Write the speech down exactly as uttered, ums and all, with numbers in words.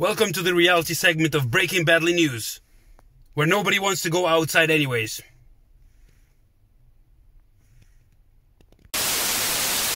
Welcome to the reality segment of Breaking Badly News, where nobody wants to go outside anyways.